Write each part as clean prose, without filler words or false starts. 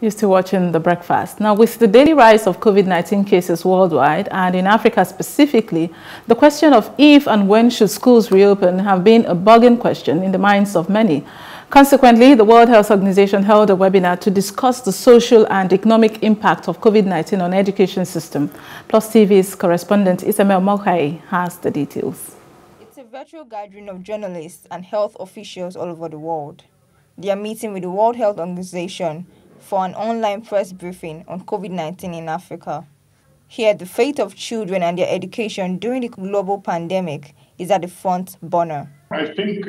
You're still watching The Breakfast. Now, with the daily rise of COVID-19 cases worldwide, and in Africa specifically, the question of if and when should schools reopen have been a burning question in the minds of many. Consequently, the World Health Organization held a webinar to discuss the social and economic impact of COVID-19 on the education system. Plus TV's correspondent Iseme Omokhaiye has the details. It's a virtual gathering of journalists and health officials all over the world. They are meeting with the World Health Organization for an online press briefing on COVID-19 in Africa. Here, the fate of children and their education during the global pandemic is at the front burner. I think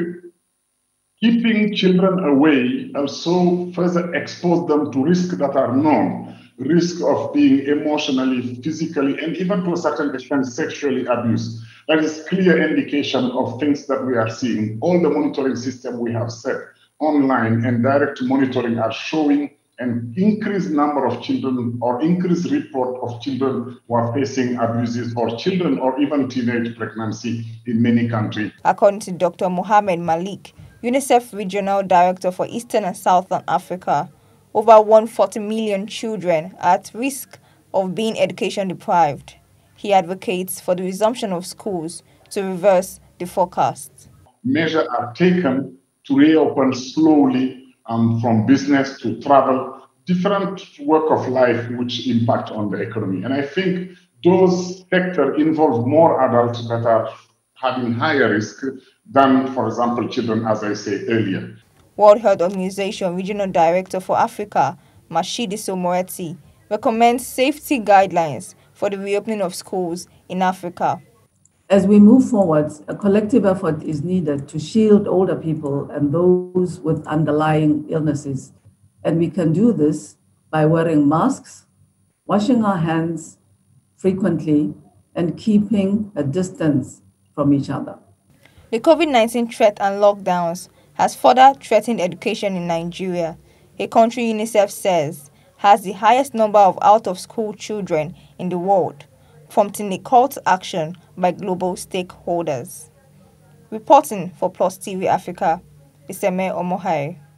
keeping children away also further exposes them to risks that are known, risk of being emotionally, physically, and even to a certain extent sexually abused. That is clear indication of things that we are seeing. All the monitoring system we have set online and direct monitoring are showing an increased number of children or increased report of children who are facing abuses or children or even teenage pregnancy in many countries. According to Dr. Mohammed Malik, UNICEF Regional Director for Eastern and Southern Africa, over 140 million children are at risk of being education deprived. He advocates for the resumption of schools to reverse the forecast. Measures are taken to reopen slowly from business to travel, different work of life which impact on the economy. And I think those sectors involve more adults that are having higher risk than, for example, children, as I said earlier. World Health Organization Regional Director for Africa, Matshidiso Moeti, recommends safety guidelines for the reopening of schools in Africa. As we move forward, a collective effort is needed to shield older people and those with underlying illnesses. And we can do this by wearing masks, washing our hands frequently, and keeping a distance from each other. The COVID-19 threat and lockdowns has further threatened education in Nigeria, a country UNICEF says has the highest number of out-of-school children in the world, prompting a call to action by global stakeholders. Reporting for Plus TV Africa, Iseme Omokhaiye.